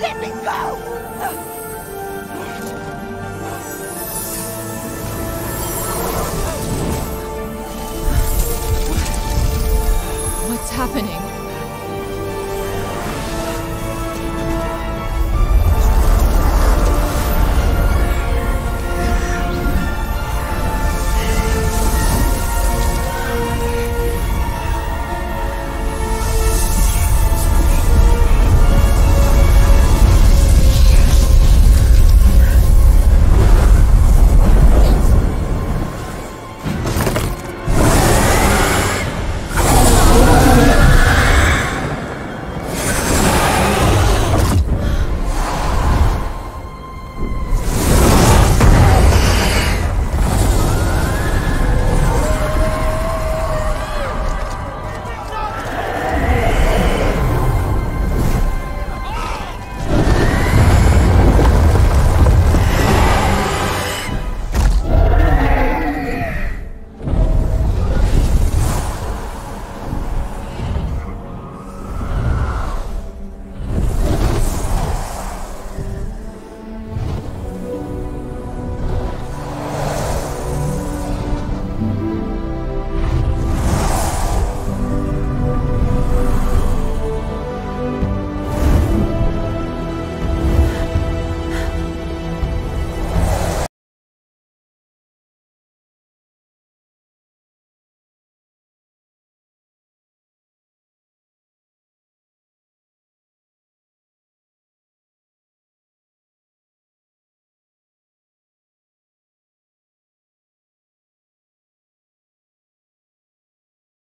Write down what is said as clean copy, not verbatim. Let me go! What's happening?